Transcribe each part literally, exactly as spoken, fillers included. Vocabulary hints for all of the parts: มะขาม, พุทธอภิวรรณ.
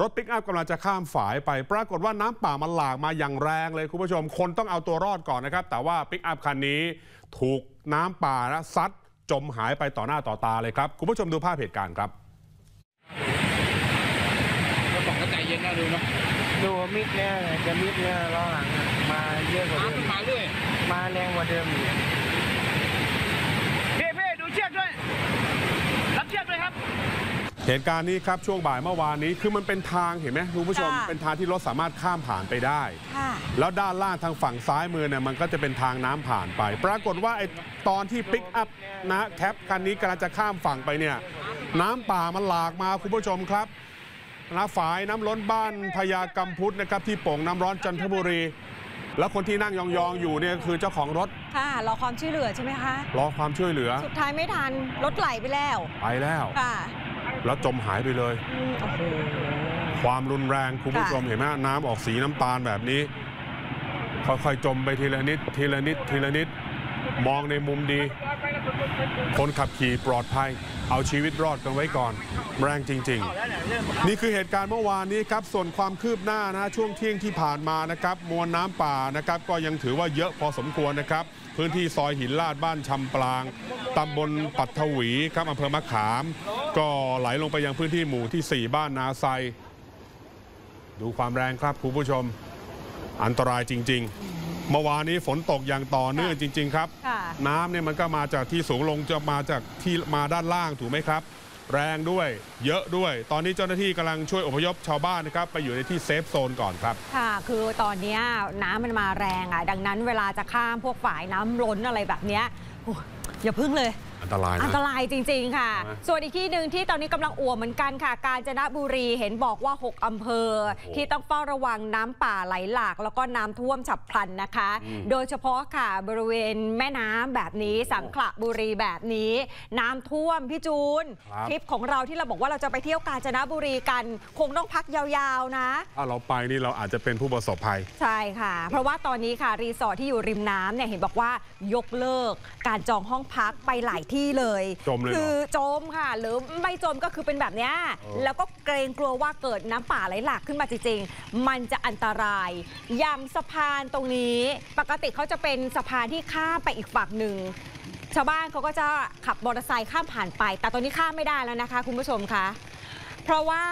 รถปิกอัพกำลังจะข้ามฝายไปปรากฏว่าน้ำป่ามันหลากมาอย่างแรงเลยคุณผู้ชมคนต้องเอาตัวรอดก่อนนะครับแต่ว่าปิกอัพคันนี้ถูกน้ำป่านะซัดจมหายไปต่อหน้าต่อตาเลยครับคุณผู้ชมดูภาพเหตุการณ์ครับเราบอกว่าใจเย็นนะดูนะดูมิดเนี่ยจะมิดเนี่ยล้อหลังมาเยอะกว่าเดิมมาเรื่อยมาแรงกว่าเดิมเพ่เพ่ดูเชือกด้วยรับเชือกด้วยครับเหตุการณ์นี้ครับช่วงบ่ายเมื่อวานนี้คือมันเป็นทางเห็นไหมคุณผู้ชมเป็นทางที่รถสามารถข้ามผ่านไปได้แล้วด้านล่างทางฝั่งซ้ายมือเนี่ยมันก็จะเป็นทางน้ำผ่านไปปรากฏว่าไอ้ตอนที่ปิกอัพนะแคปคันนี้กำลังจะข้ามฝั่งไปเนี่ยน้ำป่ามันหลากมาคุณผู้ชมครับนะฝายน้ำล้นบ้านพญากำพุทธนะครับที่โป่งน้ำร้อนจันทบุรีแล้วคนที่นั่งยองๆอยู่เนี่ยคือเจ้าของรถค่ะรอความช่วยเหลือใช่ไหมคะรอความช่วยเหลือสุดท้ายไม่ทันรถไหลไปแล้วไปแล้วค่ะแล้วจมหายไปเลยความรุนแรงคุณผู้ชมเห็นไหมน้ำออกสีน้ำตาลแบบนี้ค่อยๆจมไปทีละนิดทีละนิดทีละนิดมองในมุมดีคนขับขี่ปลอดภัยเอาชีวิตรอดกันไว้ก่อนแรงจริงๆนี่คือเหตุการณ์เมื่อวานนี้ครับส่วนความคืบหน้านะช่วงเที่ยงที่ผ่านมานะครับมวลน้ำป่านะครับก็ยังถือว่าเยอะพอสมควรนะครับพื้นที่ซอยหินลาดบ้านชำปลางตำบลปัทถวีครับอำเภอมะขามก็ไหลลงไปยังพื้นที่หมู่ที่สี่บ้านนาไซดูความแรงครับคุณผู้ชมอันตรายจริงๆเมื่อวานนี้ฝนตกอย่างต่อเนื่องจริงๆครับน้ำเนี่ยมันก็มาจากที่สูงลงจะมาจากที่มาด้านล่างถูกไหมครับแรงด้วยเยอะด้วยตอนนี้เจ้าหน้าที่กำลังช่วยอพยพชาวบ้านนะครับไปอยู่ในที่เซฟโซนก่อนครับค่ะคือตอนนี้น้ำมันมาแรงอ่ะดังนั้นเวลาจะข้ามพวกฝ่ายน้ำล้นอะไรแบบนี้อย่าพึ่งเลยอันตรายอันตรายจริงๆค่ะส่วนอีกที่หนึ่งที่ตอนนี้กำลังอ่วมเหมือนกันค่ะกาญจนบุรีเห็นบอกว่าหกอำเภอที่ต้องเฝ้าระวังน้ำป่าไหลหลากแล้วก็น้ำท่วมฉับพลันนะคะโดยเฉพาะค่ะบริเวณแม่น้ำแบบนี้สังขละบุรีแบบนี้น้ำท่วมพี่จูนคลิปของเราที่เราบอกว่าเราจะไปเที่ยวกาญจนบุรีกันคงต้องพักยาวๆนะถ้าเราไปนี่เราอาจจะเป็นผู้ประสบภัยใช่ค่ะเพราะว่าตอนนี้ค่ะรีสอร์ทที่อยู่ริมน้ำเนี่ยเห็นบอกว่ายกเลิกการจองห้องพักไปหลายที่เลยคือจมค่ะหรือไม่จมก็คือเป็นแบบนี้แล้วก็เกรงกลัวว่าเกิดน้ำป่าไหลหลากขึ้นมาจริงๆมันจะอันตรายอย่างสะพานตรงนี้ปกติเขาจะเป็นสะพานที่ข้ามไปอีกฝั่งหนึ่งชาวบ้านเขาก็จะขับมอเตอร์ไซค์ข้ามผ่านไปแต่ตอนนี้ข้ามไม่ได้แล้วนะคะคุณผู้ชมคะเพราะว่า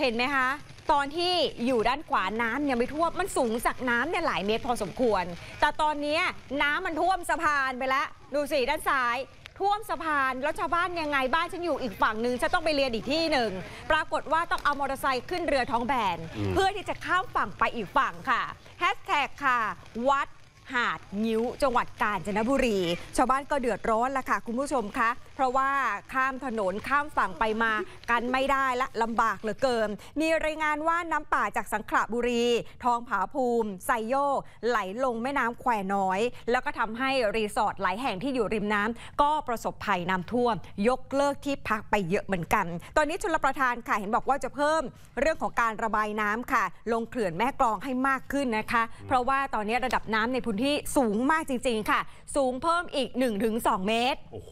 เห็นไหมคะตอนที่อยู่ด้านขวาน้ำเนี่ยไม่ท่วมมันสูงจากน้ำเนี่ยหลายเมตรพอสมควรแต่ตอนนี้น้ำมันท่วมสะพานไปแล้วดูสิด้านซ้ายท่วมสะพานแล้วชาวบ้านยังไงบ้านฉันอยู่อีกฝั่งหนึ่งฉันต้องไปเรียนอีกที่หนึ่งปรากฏว่าต้องเอามอเตอร์ไซค์ขึ้นเรือท้องแบนเพื่อที่จะข้ามฝั่งไปอีกฝั่งค่ะแฮชแท็กค่ะวัดหาดงิ้วจังหวัดกาญจนบุรีชาวบ้านก็เดือดร้อนละค่ะคุณผู้ชมคะเพราะว่าข้ามถนนข้ามฝั่งไปมากันไม่ได้ละลำบากเหลือเกินมีรายงานว่าน้ำป่าจากสังขละบุรีทองผาภูมิไซโยกไหลลงแม่น้ำแควน้อยแล้วก็ทำให้รีสอร์ทหลายแห่งที่อยู่ริมน้ำก็ประสบภัยน้ำท่วมยกเลิกที่พักไปเยอะเหมือนกันตอนนี้ชลประทานค่ะเห็นบอกว่าจะเพิ่มเรื่องของการระบายน้ำค่ะลงเขื่อนแม่กลองให้มากขึ้นนะคะเพราะว่าตอนนี้ระดับน้ำในที่สูงมากจริงๆค่ะสูงเพิ่มอีก หนึ่งถึงสอง เมตรโอ้โห